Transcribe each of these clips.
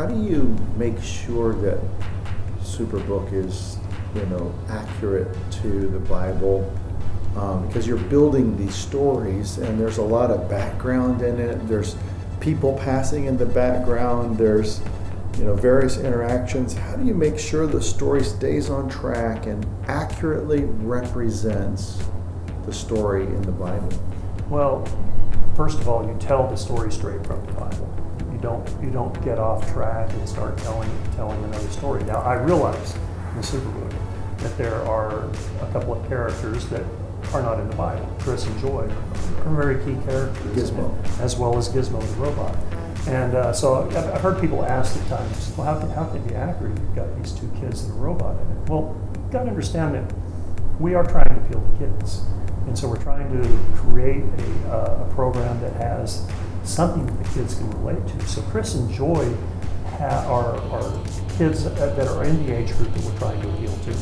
how do you make sure that Superbook is, you know, accurate to the Bible? Because you're building these stories, and there's a lot of background in it. There's people passing in the background. There's, you know, various interactions. How do you make sure the story stays on track and accurately represents the story in the Bible? Well, first of all, you tell the story straight from the Bible. You don't get off track and start telling another story. Now, I realize in the Superbook that there are a couple of characters that are not in the Bible. Chris and Joy are very key characters, Gizmo, as well as Gizmo the robot. And so I've heard people ask at times, well, how can it be accurate if you've got these two kids and a robot in it? Well, you've got to understand that we are trying to appeal to kids. And so we're trying to create a program that has something that the kids can relate to. So Chris and Joy are kids that are in the age group that we're trying to appeal to.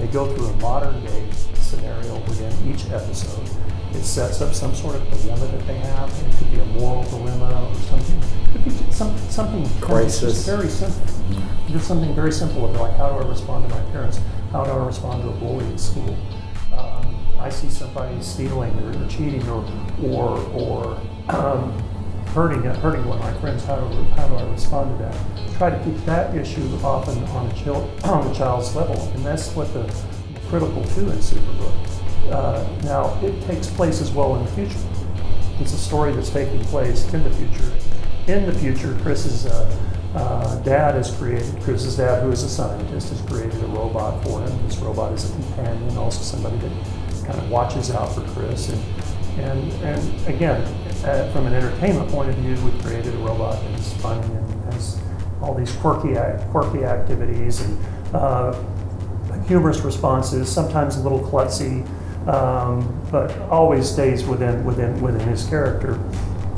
They go through a modern day scenario within each episode. It sets up some sort of dilemma that they have. It could be a moral dilemma or something. It could be something crisis. Very simple. Just something very simple about, like, how do I respond to my parents? How do I respond to a bully at school? I see somebody stealing or cheating or hurting one of my friends. How do I respond to that? Try to keep that issue often on the child's level, and that's what the critical to in Superbook. Now, it takes place as well in the future. It's a story that's taking place in the future. In the future, Chris's dad, who is a scientist, has created a robot for him. This robot is a companion, also somebody that kind of watches out for Chris. And again, from an entertainment point of view, we've created a robot that is fun and has all these quirky activities and humorous responses, sometimes a little klutzy, but always stays within his character.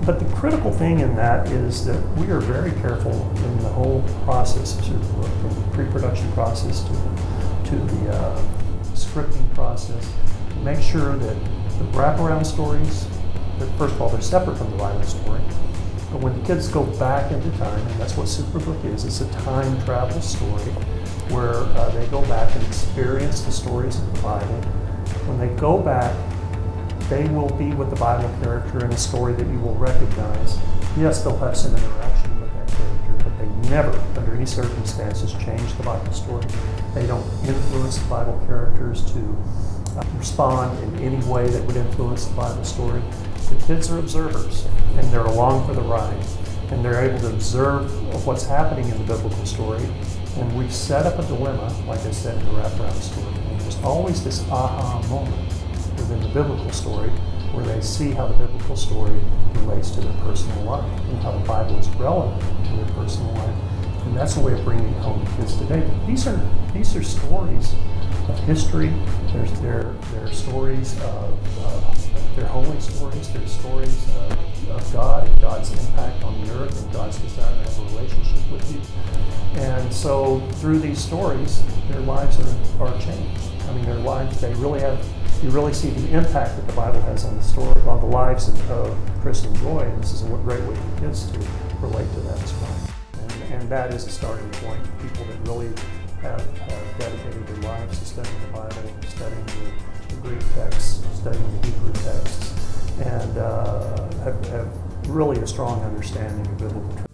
But the critical thing in that is that we are very careful in the whole process, from the pre-production process to the scripting process, to make sure that the wraparound stories, first of all, they're separate from the Bible story. But when the kids go back into time, and that's what Superbook is, it's a time travel story where they go back and experience the stories of the Bible. When they go back, they will be with the Bible character in a story that you will recognize. Yes, they'll have some interaction with that character, but they never, under any circumstances, change the Bible story. They don't influence the Bible characters to respond in any way that would influence the Bible story. The kids are observers, and they're along for the ride, and they're able to observe what's happening in the biblical story. And we've set up a dilemma, like I said, in the wraparound story. And there's always this aha moment within the biblical story where they see how the biblical story relates to their personal life and how the Bible is relevant to their personal life. And that's a way of bringing home to kids today. But these are stories of history. There's their stories of their holy stories. Their stories of God and God's impact on the earth and God's desire to have a relationship with you. And so through these stories, their lives are changed. I mean, their lives, you really see the impact that the Bible has on the story, on the lives of Chris and Joy. And this is a great way for kids to relate to that as well. And that is a starting point. People that really have dedicated their lives to studying the Bible, studying the Greek texts, studying the Hebrew texts, and have really a strong understanding of biblical truth.